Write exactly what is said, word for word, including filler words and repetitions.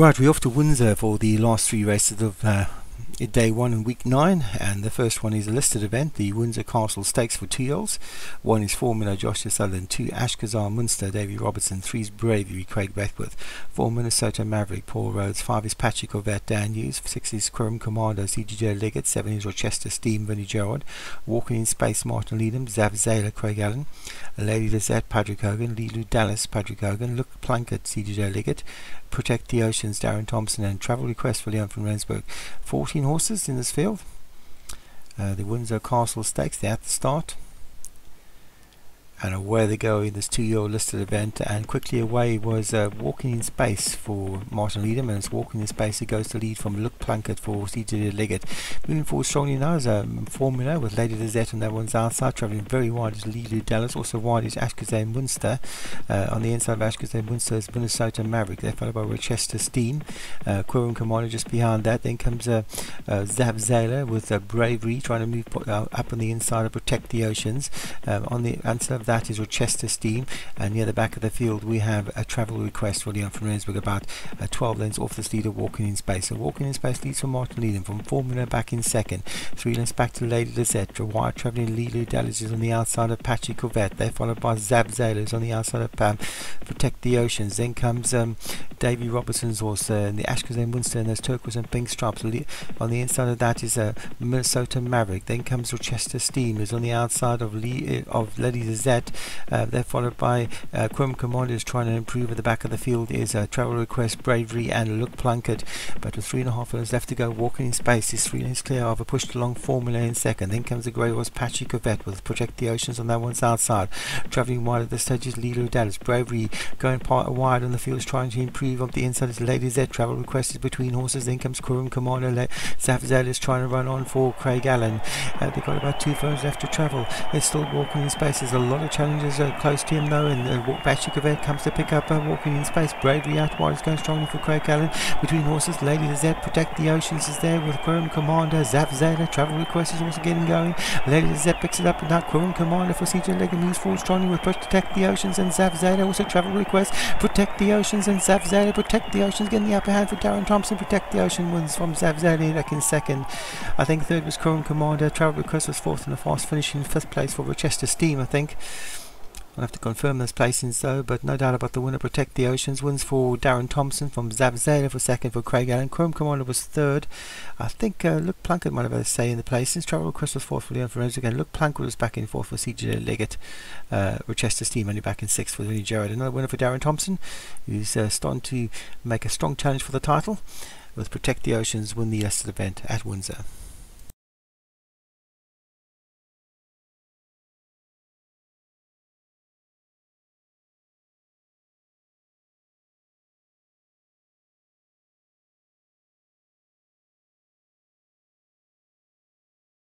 Right, we're off to Windsor for the last three races of uh, day one and week nine, and the first one is a listed event, the Windsor Castle Stakes for two-year-olds. One is Formula Joshua Sutherland, two Ashkazar Munster, Davy Robertson, three is Bravery Craig Bethworth, four Minnesota Maverick, Paul Rhodes, five is Patchy Corvette, Dan Hughes, six is Quorum Commando, C G J Leggett, seven is Rochester Steam, Bunny Gerard, Walking in Space, Martin Liedem, Zap Zaylor, Craig Allen, Lady Lizette, Patrick Hogan, Lelou Dallas, Patrick Hogan, Luke Plunkett, C G J Leggett, Protect the Oceans, Darren Thompson, and Travel Request for Leon Rainsburg. fourteen horses in this field. Uh, the Windsor Castle Stakes, they're at the start. And away they go in this two-year-old listed event. And quickly away was uh, Walking in Space for Martin Liedem, and it's Walking in Space that goes to lead from Luke Plunkett for C J Leggett. Moving forward strongly now is um, Formula with Lady Lizette on that one's outside. Travelling very wide is Lelou Dallas. Also wide is Ashkazan Winston. Uh, on the inside of Ashkazan Winston is Minnesota Maverick. They're followed by Rochester Steam. Uh, Quirin Commander just behind that. Then comes uh, uh, Zap Zaylor with uh, Bravery trying to move uh, up on the inside to Protect the Oceans. Um, on the inside that is Rochester Steam, and near the back of the field we have a Travel Request for Leon Ferencz about uh, twelve lengths off this leader Walking in Space. So Walking in Space leads from Martin Liedem, from Formula back in second, three lengths back to Lady Lizette. Wide travelling Lelou Dallas is on the outside of Patchy Corvette. They're followed by Zap Zaylor on the outside of Pam Protect the Oceans. Then comes um, Davy Robertson's horse uh, and the Ashkazen Winston, and those turquoise and pink stripes. On the inside of that is a uh, Minnesota Maverick. Then comes Rochester Steam is on the outside of, Le uh, of Lady Lizette. Uh, they're followed by uh, Quorum Commando is trying to improve. At the back of the field is uh, Travel Request, Bravery and Luke Plunkett, but with three and a half minutes left to go, Walking in Space is three minutes clear of a pushed along Formula in second. Then comes the grey horse Patchy Corvette with Protect the Oceans on that one's outside. Travelling wide at the stage is Lelou Dallas. Bravery going part wide on the field is trying to improve. On the inside is Lady Z. Travel Request is between horses. Then comes Quorum Commando. Zafzada is trying to run on for Craig Allen. Uh, they've got about two phones left to travel. They're still Walking in Space. There's a lot of challenges are close to him though, and uh, Patrick Overt comes to pick up uh, Walking in Space. Bravery out wide is going strongly for Craig Allen. Between horses, Lady Lizette, Protect the Oceans is there with Quorum Commander. Zap Zaylor, Travel Request is also getting going. Lady Lizette picks it up and now Quorum Commander for C J Leggett moves forward strongly with Protect the Oceans and Zap Zaylor. Also Travel Request, Protect the Oceans and Zap Zaylor. Protect the Oceans getting the upper hand for Darren Thompson. Protect the Ocean wins from Zap Zaylor back in second. I think third was Quorum Commander. Travel Request was fourth and a fast finish in fifth place for Rochester Steam, I think. I'll have to confirm those placings though, but no doubt about the winner. Protect the Oceans wins for Darren Thompson from Zap Zaylor for second for Craig Allen. Quorum Commander was third. I think uh, Luke Plunkett might have had a say in the placings. Travel Request was fourth for Leon Ferencz again. Luke Plunkett was back in fourth for C J Leggett. Uh, Rochester Steam only back in sixth for René Jarrett. Another winner for Darren Thompson, who's uh, starting to make a strong challenge for the title, with Protect the Oceans win the listed event at Windsor.